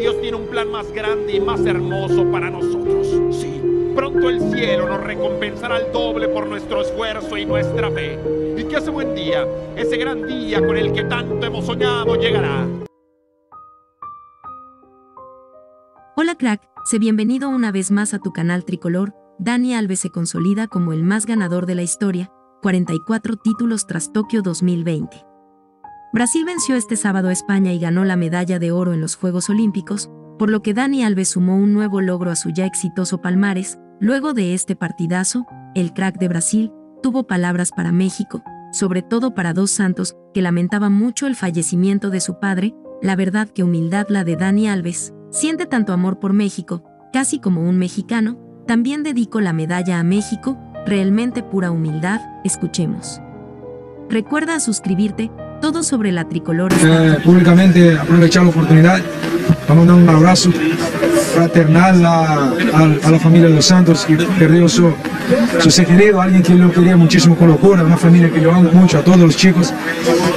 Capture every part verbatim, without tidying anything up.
Dios tiene un plan más grande y más hermoso para nosotros. Sí, pronto el cielo nos recompensará al doble por nuestro esfuerzo y nuestra fe. Y que ese buen día, ese gran día con el que tanto hemos soñado, llegará. Hola crack, sé bienvenido una vez más a tu canal tricolor. Dani Alves se consolida como el más ganador de la historia, cuarenta y cuatro títulos tras Tokio dos mil veinte. Brasil venció este sábado a España y ganó la medalla de oro en los Juegos Olímpicos, por lo que Dani Alves sumó un nuevo logro a su ya exitoso palmarés. Luego de este partidazo, el crack de Brasil tuvo palabras para México, sobre todo para Dos Santos, que lamentaba mucho el fallecimiento de su padre. La verdad que humildad la de Dani Alves, siente tanto amor por México, casi como un mexicano, también dedico la medalla a México, realmente pura humildad, escuchemos. Recuerda suscribirte. Todo sobre la tricolor. Eh, públicamente aprovechar la oportunidad para mandar un abrazo fraternal a, a, a la familia de Los Santos, que perdió su, su ser querido, alguien que lo quería muchísimo con locura, una familia que yo amo mucho, a todos los chicos.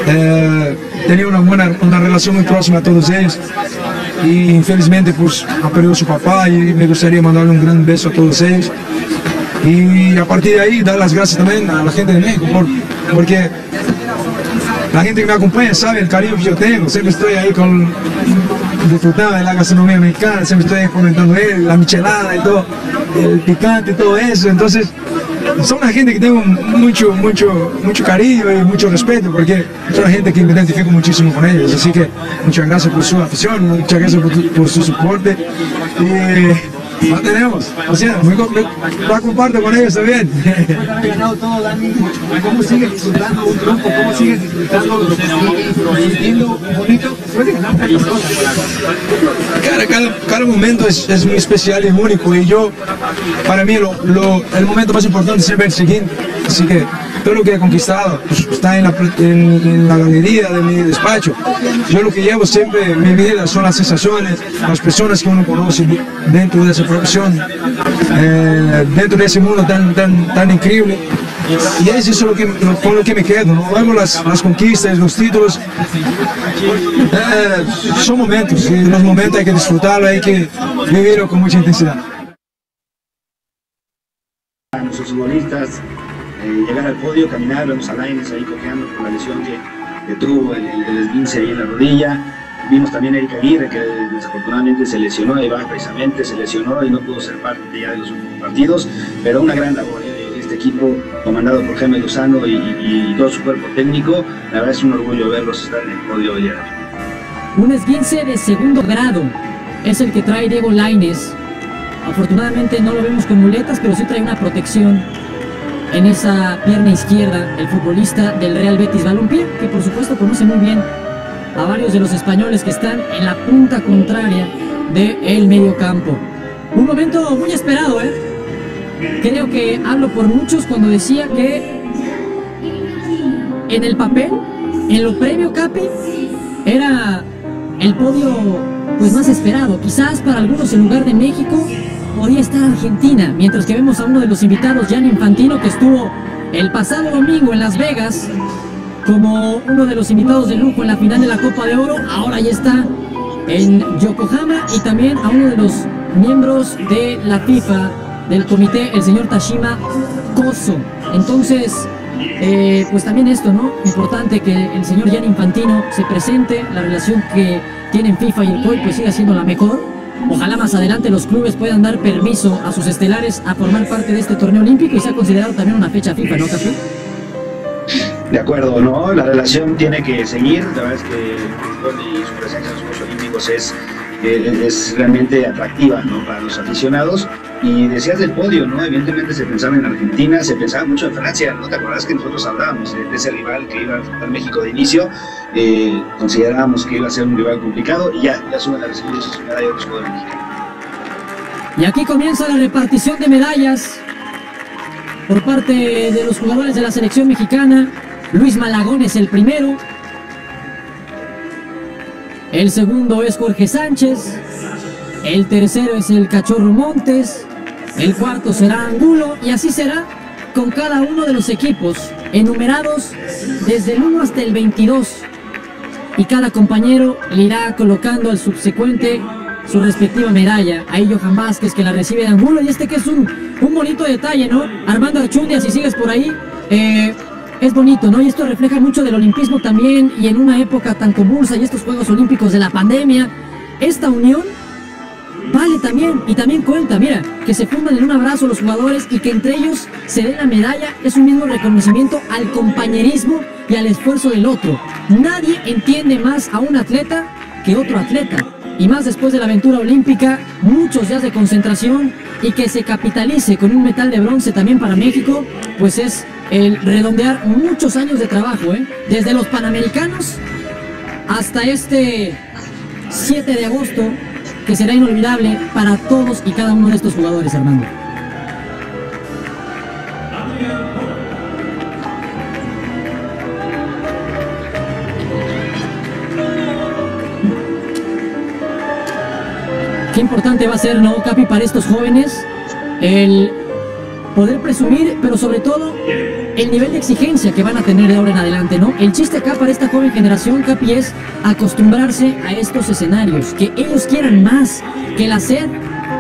Eh, tenía una buena una relación muy próxima a todos ellos y infelizmente pues ha perdido su papá, y me gustaría mandarle un gran beso a todos ellos. Y a partir de ahí dar las gracias también a la gente de México, por, porque la gente que me acompaña sabe el cariño que yo tengo, siempre estoy ahí con, disfrutando de la gastronomía mexicana, siempre estoy comentando él, la michelada y todo, el picante y todo eso. Entonces, son una gente que tengo mucho, mucho, mucho cariño y mucho respeto, porque son gente que me identifico muchísimo con ellos. Así que muchas gracias por su afición, muchas gracias por, tu, por su soporte. Y, no tenemos, o sea, me, me, la comparto con ellos también. Ganado todo, Dani. ¿Cómo sigues disfrutando un triunfo? ¿Cómo sigues disfrutando lo que sigues sintiendo bonito? Cara, cada, cada momento es, es muy especial y único, y yo, para mí, lo, lo, el momento más importante es siempre el siguiente. Así que todo lo que he conquistado pues, está en la, en, en la galería de mi despacho. Yo lo que llevo siempre en mi vida son las sensaciones, las personas que uno conoce dentro de esa profesión, eh, dentro de ese mundo tan, tan, tan increíble. Y es eso lo que, lo, con lo que me quedo, ¿no? Luego las, las conquistas, los títulos, eh, son momentos, y los momentos hay que disfrutarlos, hay que vivirlos con mucha intensidad. A nuestros futbolistas, Eh, llegar al podio, caminar, vemos a Lainez ahí cojeando por la lesión que, que tuvo, el, el esguince ahí en la rodilla. Vimos también a Erika Aguirre, que desafortunadamente se lesionó, y va precisamente, se lesionó y no pudo ser parte ya de los últimos partidos, pero una gran labor. Eh, este equipo comandado por Jaime Lozano y, y, y todo su cuerpo técnico, la verdad es un orgullo verlos estar en el podio hoy. Un esguince de segundo grado es el que trae Diego Lainez. Afortunadamente no lo vemos con muletas, pero sí trae una protección en esa pierna izquierda, el futbolista del Real Betis Balompié, que por supuesto conoce muy bien a varios de los españoles que están en la punta contraria del mediocampo. Un momento muy esperado, ¿eh? Creo que hablo por muchos cuando decía que en el papel, en lo previo, Capi, era el podio pues más esperado. Quizás para algunos en lugar de México podía estar Argentina, mientras que vemos a uno de los invitados, Gianni Infantino, que estuvo el pasado domingo en Las Vegas como uno de los invitados de lujo en la final de la Copa de Oro. Ahora ya está en Yokohama, y también a uno de los miembros de la FIFA, del comité, el señor Tashima Kozo. Entonces, eh, pues también esto, ¿no? Importante que el señor Gianni Infantino se presente, la relación que tienen FIFA y el C O I pues sigue siendo la mejor. Ojalá más adelante los clubes puedan dar permiso a sus estelares a formar parte de este torneo olímpico, y se ha considerado también una fecha FIFA, ¿no, Capi? De acuerdo, ¿no? La relación tiene que seguir. La verdad es que el fútbol y su presencia en los Juegos Olímpicos es, es realmente atractiva, ¿no?, para los aficionados. Y decías del podio, ¿no? Evidentemente se pensaba en Argentina, se pensaba mucho en Francia, ¿no? ¿Te acuerdas que nosotros hablábamos de ese rival que iba a enfrentar México de inicio? Eh, considerábamos que iba a ser un rival complicado, y ya, ya suben a recibir sus medallas los jugadores mexicanos. Y aquí comienza la repartición de medallas por parte de los jugadores de la selección mexicana. Luis Malagón es el primero. El segundo es Jorge Sánchez. El tercero es el Cachorro Montes. El cuarto será Angulo. Y así será con cada uno de los equipos, enumerados desde el uno hasta el veintidós. Y cada compañero le irá colocando al subsecuente su respectiva medalla. Ahí Johan Vázquez que la recibe de Angulo, y este que es un, un bonito detalle, ¿no? Armando Archundia, si sigues por ahí, eh, es bonito, ¿no? Y esto refleja mucho del olimpismo también, y en una época tan convulsa y estos Juegos Olímpicos de la pandemia, esta unión vale también, y también cuenta, mira, que se fundan en un abrazo los jugadores y que entre ellos se dé la medalla, es un mismo reconocimiento al compañerismo y al esfuerzo del otro. Nadie entiende más a un atleta que otro atleta, y más después de la aventura olímpica, muchos días de concentración, y que se capitalice con un metal de bronce también para México, pues es el redondear muchos años de trabajo, ¿eh? Desde los Panamericanos hasta este siete de agosto, que será inolvidable para todos y cada uno de estos jugadores, Armando. Qué importante va a ser, ¿no, Capi, para estos jóvenes el poder presumir, pero sobre todo el nivel de exigencia que van a tener de ahora en adelante, ¿no? El chiste acá para esta joven generación, Capi, es acostumbrarse a estos escenarios, que ellos quieran más, que la sed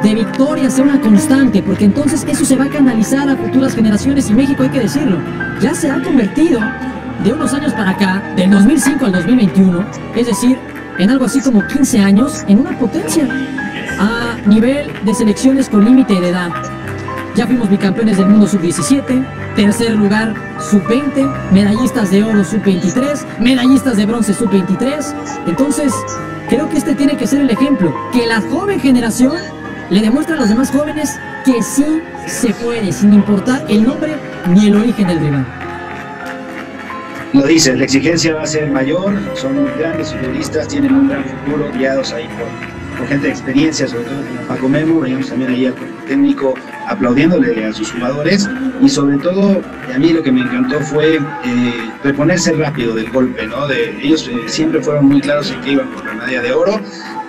de victoria sea una constante, porque entonces eso se va a canalizar a futuras generaciones, y México, hay que decirlo, ya se ha convertido de unos años para acá, del dos mil cinco al dos mil veintiuno, es decir, en algo así como quince años, en una potencia a nivel de selecciones con límite de edad. Ya fuimos bicampeones del mundo sub diecisiete, tercer lugar sub veinte, medallistas de oro sub veintitrés, medallistas de bronce sub veintitrés. Entonces, creo que este tiene que ser el ejemplo, que la joven generación le demuestre a los demás jóvenes que sí se puede, sin importar el nombre ni el origen del rival. Lo dices, la exigencia va a ser mayor, son grandes futbolistas, tienen un gran futuro, guiados ahí por, por gente de experiencia, sobre todo con Paco Memo, veíamos también ahí al técnico aplaudiéndole a sus jugadores, y sobre todo a mí lo que me encantó fue eh, reponerse rápido del golpe, ¿no? De, ellos eh, siempre fueron muy claros en que iban por la medalla de oro,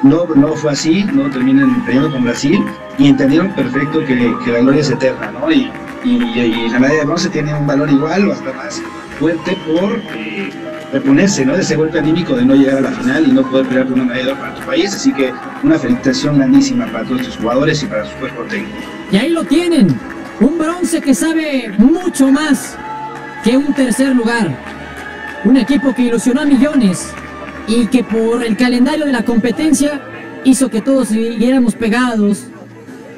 no, no fue así, no terminan peleando con Brasil, y entendieron perfecto que, que la gloria es eterna, ¿no? Y, y, y la medalla de bronce tiene un valor igual o hasta más fuerte por eh, reponerse, ¿no? De ese golpe anímico de no llegar a la final y no poder pelear por una medalla de oro para tu país, así que una felicitación grandísima para todos tus jugadores y para su cuerpo técnico. Y ahí lo tienen, un bronce que sabe mucho más que un tercer lugar, un equipo que ilusionó a millones y que por el calendario de la competencia hizo que todos siguiéramos pegados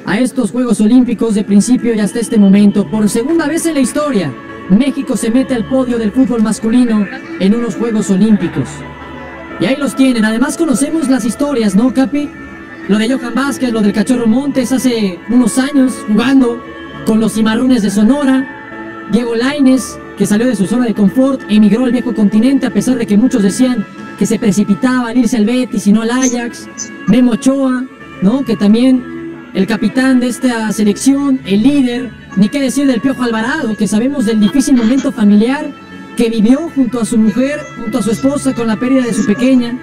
a estos Juegos Olímpicos de principio y hasta este momento. Por segunda vez en la historia, México se mete al podio del fútbol masculino en unos Juegos Olímpicos. Y ahí los tienen. Además conocemos las historias, ¿no, Capi? Lo de Johan Vázquez, lo del Cachorro Montes hace unos años jugando con los Cimarrones de Sonora. Diego Lainez, que salió de su zona de confort, emigró al viejo continente a pesar de que muchos decían que se precipitaba al irse al Betis y no al Ajax. Memo Ochoa, ¿no? Que también el capitán de esta selección, el líder, ni qué decir del Piojo Alvarado, que sabemos del difícil momento familiar que vivió junto a su mujer, junto a su esposa con la pérdida de su pequeña.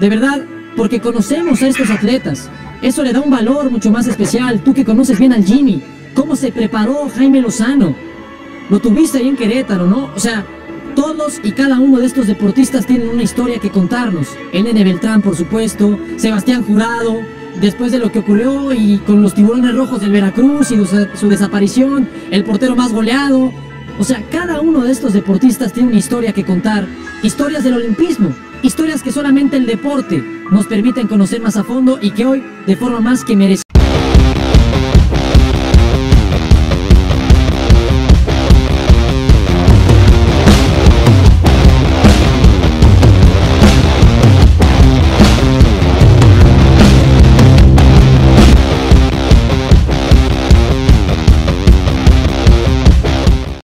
De verdad, porque conocemos a estos atletas, eso le da un valor mucho más especial. Tú que conoces bien al Jimmy, cómo se preparó Jaime Lozano, lo tuviste ahí en Querétaro, ¿no? O sea, todos y cada uno de estos deportistas tienen una historia que contarnos. El Nene Beltrán, por supuesto, Sebastián Jurado, después de lo que ocurrió y con los Tiburones Rojos del Veracruz y su desaparición, el portero más goleado. O sea, cada uno de estos deportistas tiene una historia que contar, historias del olimpismo, historias que solamente el deporte nos permiten conocer más a fondo y que hoy, de forma más que merecida,